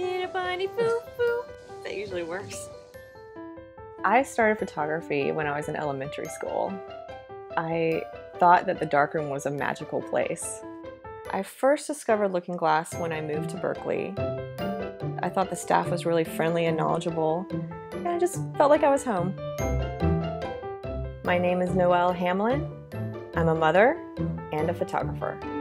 Need a bunny foo-foo. That usually works. I started photography when I was in elementary school. I thought that the darkroom was a magical place. I first discovered Looking Glass when I moved to Berkeley. I thought the staff was really friendly and knowledgeable, and I just felt like I was home. My name is Noelle Hamlin. I'm a mother and a photographer.